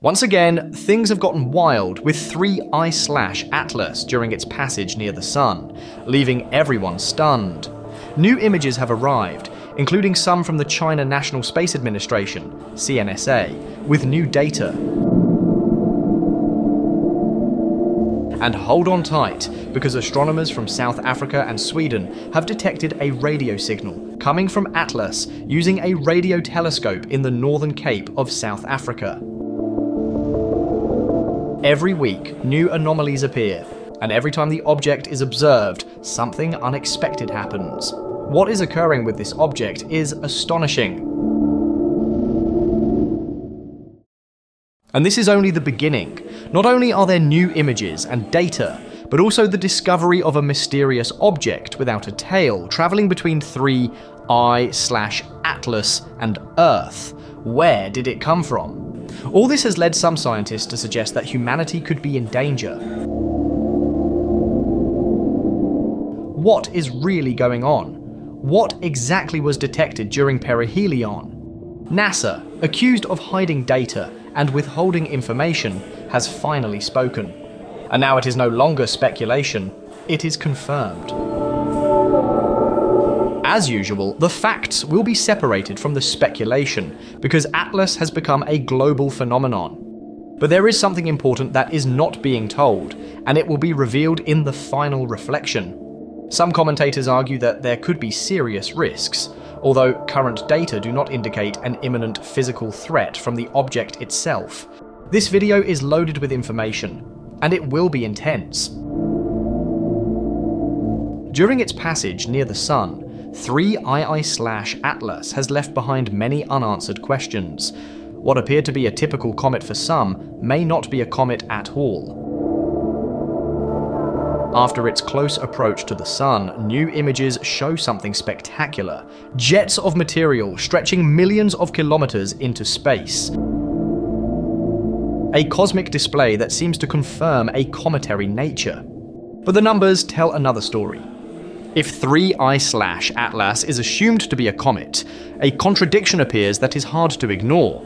Once again, things have gotten wild with 3I/Atlas during its passage near the Sun, leaving everyone stunned. New images have arrived, including some from the China National Space Administration, CNSA, with new data. And hold on tight, because astronomers from South Africa and Sweden have detected a radio signal coming from Atlas using a radio telescope in the northern Cape of South Africa. Every week, new anomalies appear, and every time the object is observed, something unexpected happens. What is occurring with this object is astonishing. And this is only the beginning. Not only are there new images and data, but also the discovery of a mysterious object without a tail traveling between 3I/Atlas and Earth. Where did it come from? All this has led some scientists to suggest that humanity could be in danger. What is really going on? What exactly was detected during perihelion? NASA, accused of hiding data and withholding information, has finally spoken. And now it is no longer speculation, it is confirmed. As usual, the facts will be separated from the speculation, because Atlas has become a global phenomenon. But there is something important that is not being told, and it will be revealed in the final reflection. Some commentators argue that there could be serious risks, although current data do not indicate an imminent physical threat from the object itself. This video is loaded with information, and it will be intense. During its passage near the Sun, 3I/Atlas has left behind many unanswered questions. What appeared to be a typical comet for some may not be a comet at all. After its close approach to the Sun, new images show something spectacular. Jets of material stretching millions of kilometers into space. A cosmic display that seems to confirm a cometary nature. But the numbers tell another story. If 3I/Atlas is assumed to be a comet, a contradiction appears that is hard to ignore.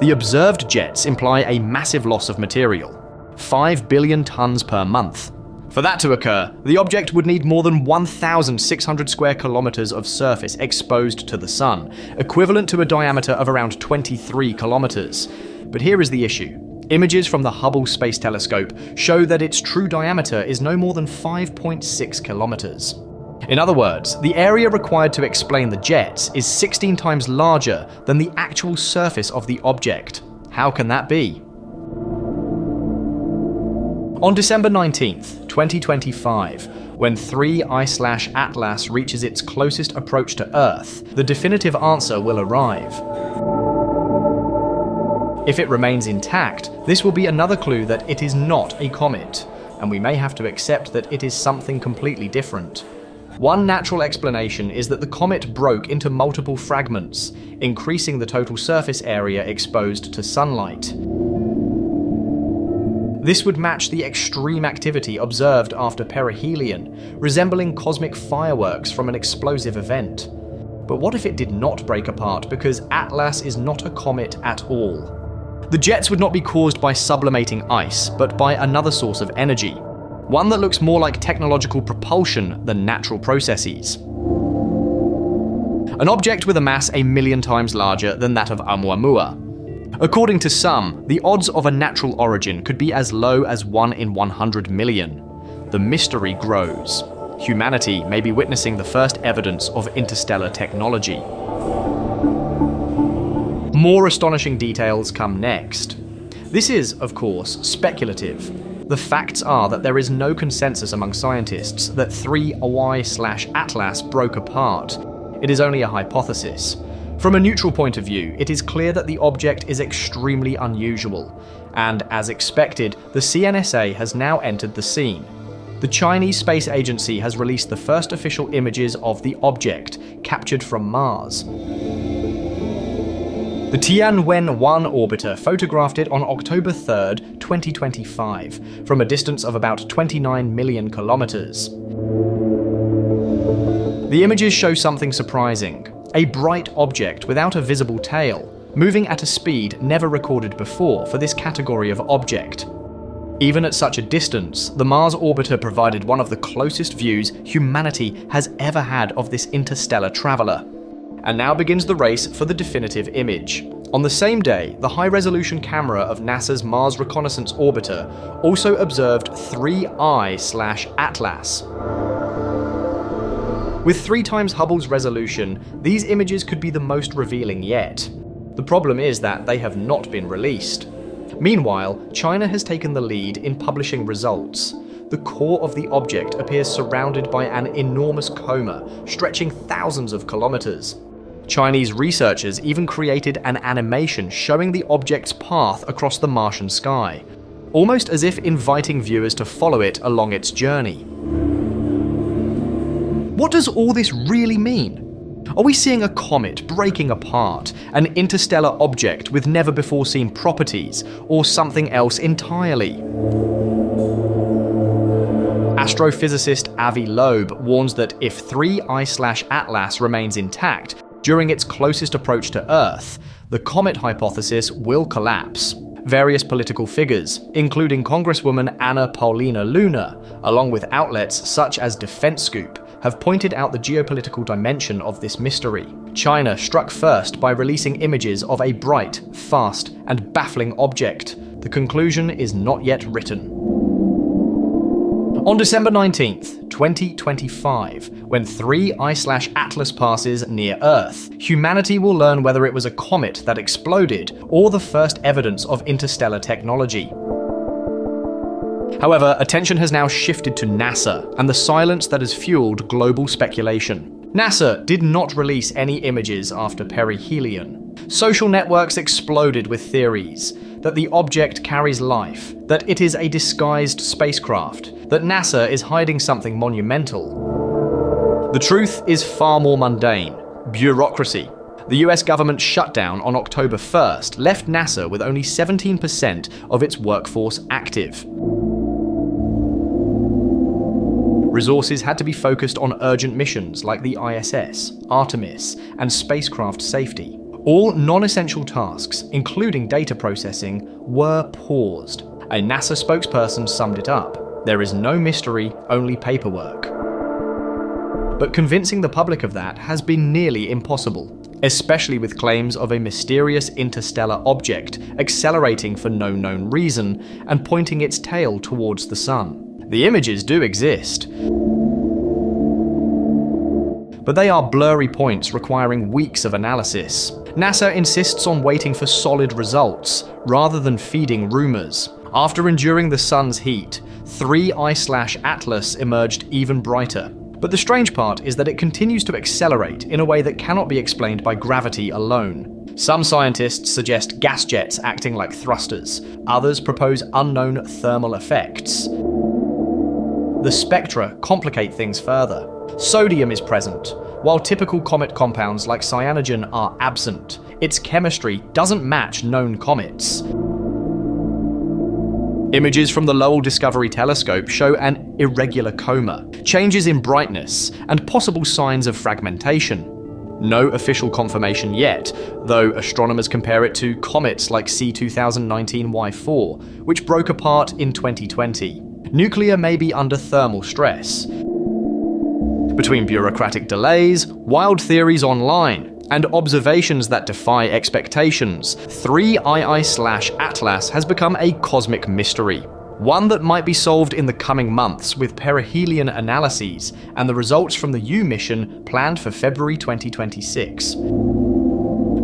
The observed jets imply a massive loss of material, 5 billion tons per month. For that to occur, the object would need more than 1,600 square kilometers of surface exposed to the Sun, equivalent to a diameter of around 23 kilometers. But here is the issue. Images from the Hubble Space Telescope show that its true diameter is no more than 5.6 kilometers. In other words, the area required to explain the jets is 16 times larger than the actual surface of the object. How can that be? On December 19th, 2025, when 3I/Atlas reaches its closest approach to Earth, the definitive answer will arrive. If it remains intact, this will be another clue that it is not a comet, and we may have to accept that it is something completely different. One natural explanation is that the comet broke into multiple fragments, increasing the total surface area exposed to sunlight. This would match the extreme activity observed after perihelion, resembling cosmic fireworks from an explosive event. But what if it did not break apart because Atlas is not a comet at all? The jets would not be caused by sublimating ice, but by another source of energy. One that looks more like technological propulsion than natural processes. An object with a mass a million times larger than that of Oumuamua. According to some, the odds of a natural origin could be as low as 1 in 100 million. The mystery grows. Humanity may be witnessing the first evidence of interstellar technology. More astonishing details come next. This is, of course, speculative. The facts are that there is no consensus among scientists that 3I/Atlas broke apart. It is only a hypothesis. From a neutral point of view, it is clear that the object is extremely unusual. And as expected, the CNSA has now entered the scene. The Chinese Space Agency has released the first official images of the object, captured from Mars. The Tianwen-1 orbiter photographed it on October 3, 2025, from a distance of about 29 million kilometers. The images show something surprising, a bright object without a visible tail, moving at a speed never recorded before for this category of object. Even at such a distance, the Mars orbiter provided one of the closest views humanity has ever had of this interstellar traveler. And now begins the race for the definitive image. On the same day, the high-resolution camera of NASA's Mars Reconnaissance Orbiter also observed 3I/Atlas. With 3 times Hubble's resolution, these images could be the most revealing yet. The problem is that they have not been released. Meanwhile, China has taken the lead in publishing results. The core of the object appears surrounded by an enormous coma, stretching thousands of kilometers. Chinese researchers even created an animation showing the object's path across the Martian sky, almost as if inviting viewers to follow it along its journey. What does all this really mean? Are we seeing a comet breaking apart, an interstellar object with never-before-seen properties, or something else entirely? Astrophysicist Avi Loeb warns that if 3I/Atlas remains intact during its closest approach to Earth, the comet hypothesis will collapse. Various political figures, including Congresswoman Anna Paulina Luna, along with outlets such as Defense Scoop, have pointed out the geopolitical dimension of this mystery. China struck first by releasing images of a bright, fast, and baffling object. The conclusion is not yet written. On December 19th, 2025, when 3I/Atlas passes near Earth, humanity will learn whether it was a comet that exploded or the first evidence of interstellar technology. However, attention has now shifted to NASA and the silence that has fueled global speculation. NASA did not release any images after perihelion. Social networks exploded with theories that the object carries life, that it is a disguised spacecraft, that NASA is hiding something monumental. The truth is far more mundane: bureaucracy. The US government shutdown on October 1st left NASA with only 17% of its workforce active. Resources had to be focused on urgent missions like the ISS, Artemis, and spacecraft safety. All non-essential tasks, including data processing, were paused. A NASA spokesperson summed it up: "There is no mystery, only paperwork." But convincing the public of that has been nearly impossible, especially with claims of a mysterious interstellar object accelerating for no known reason and pointing its tail towards the sun. The images do exist, but they are blurry points requiring weeks of analysis. NASA insists on waiting for solid results rather than feeding rumors. After enduring the sun's heat, 3I/Atlas emerged even brighter. But the strange part is that it continues to accelerate in a way that cannot be explained by gravity alone. Some scientists suggest gas jets acting like thrusters. Others propose unknown thermal effects. The spectra complicate things further. Sodium is present, while typical comet compounds like cyanogen are absent. Its chemistry doesn't match known comets. Images from the Lowell Discovery Telescope show an irregular coma, changes in brightness, and possible signs of fragmentation. No official confirmation yet, though astronomers compare it to comets like C2019 Y4, which broke apart in 2020. Nuclear may be under thermal stress. Between bureaucratic delays, wild theories online, and observations that defy expectations, 3I/Atlas has become a cosmic mystery. One that might be solved in the coming months with perihelion analyses and the results from the U mission planned for February 2026.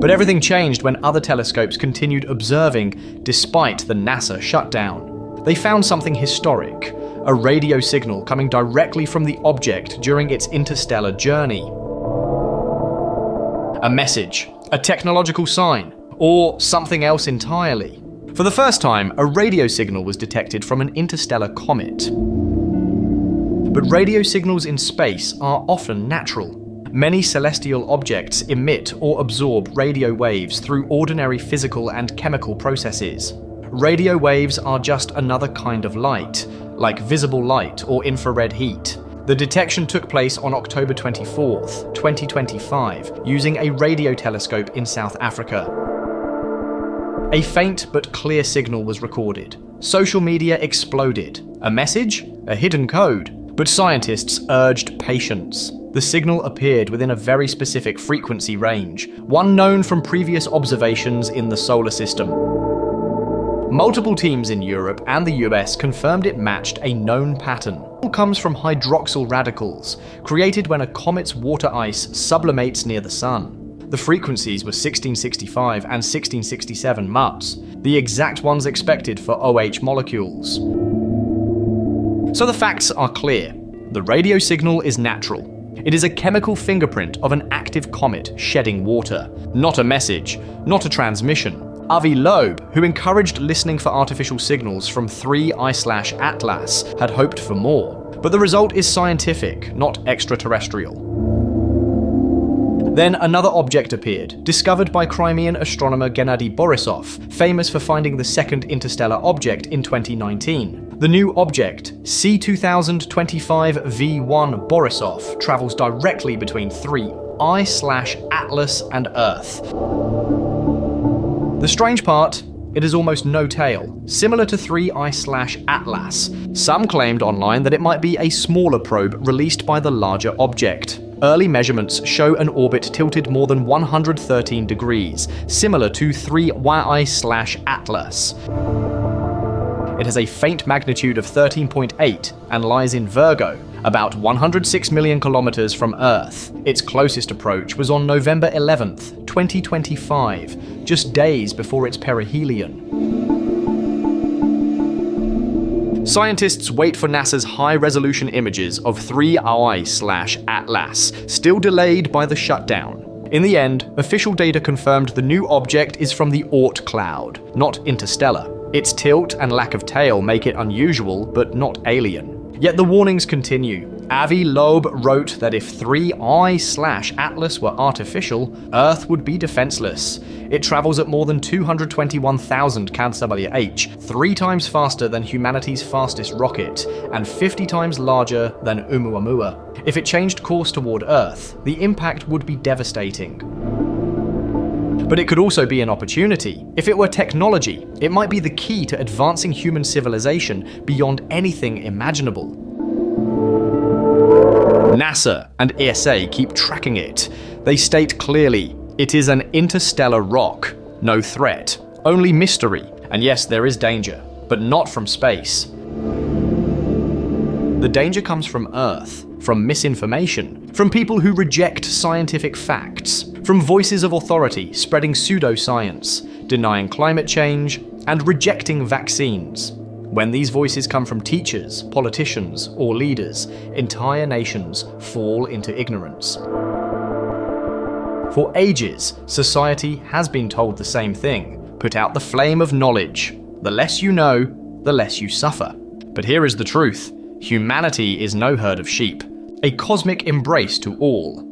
But everything changed when other telescopes continued observing despite the NASA shutdown. They found something historic, a radio signal coming directly from the object during its interstellar journey. A message, a technological sign, or something else entirely. For the first time, a radio signal was detected from an interstellar comet. But radio signals in space are often natural. Many celestial objects emit or absorb radio waves through ordinary physical and chemical processes. Radio waves are just another kind of light, like visible light or infrared heat. The detection took place on October 24th, 2025, using a radio telescope in South Africa. A faint but clear signal was recorded. Social media exploded. A message? A hidden code. But scientists urged patience. The signal appeared within a very specific frequency range, one known from previous observations in the solar system. Multiple teams in Europe and the US confirmed it matched a known pattern. It comes from hydroxyl radicals, created when a comet's water ice sublimates near the sun. The frequencies were 1665 and 1667 Mutz, the exact ones expected for OH molecules. So the facts are clear. The radio signal is natural. It is a chemical fingerprint of an active comet shedding water. Not a message, not a transmission. Avi Loeb, who encouraged listening for artificial signals from 3I/Atlas, had hoped for more. But the result is scientific, not extraterrestrial. Then another object appeared, discovered by Crimean astronomer Gennady Borisov, famous for finding the second interstellar object in 2019. The new object, C2025V1 Borisov, travels directly between 3I/Atlas and Earth. The strange part, it has almost no tail, similar to 3I/Atlas. Some claimed online that it might be a smaller probe released by the larger object. Early measurements show an orbit tilted more than 113 degrees, similar to 3I/Atlas. It has a faint magnitude of 13.8 and lies in Virgo, about 106 million kilometers from Earth. Its closest approach was on November 11th, 2025, just days before its perihelion. Scientists wait for NASA's high-resolution images of 3I/Atlas, still delayed by the shutdown. In the end, official data confirmed the new object is from the Oort cloud, not interstellar. Its tilt and lack of tail make it unusual, but not alien. Yet the warnings continue. Avi Loeb wrote that if 3I/Atlas were artificial, Earth would be defenseless. It travels at more than 221,000 km/h, 3 times faster than humanity's fastest rocket, and 50 times larger than Oumuamua. If it changed course toward Earth, the impact would be devastating. But it could also be an opportunity. If it were technology, it might be the key to advancing human civilization beyond anything imaginable. NASA and ESA keep tracking it. They state clearly, it is an interstellar rock. No threat, only mystery. And yes, there is danger, but not from space. The danger comes from Earth, from misinformation, from people who reject scientific facts, from voices of authority spreading pseudoscience, denying climate change, and rejecting vaccines. When these voices come from teachers, politicians, or leaders, entire nations fall into ignorance. For ages, society has been told the same thing. Put out the flame of knowledge. The less you know, the less you suffer. But here is the truth. Humanity is no herd of sheep. A cosmic embrace to all.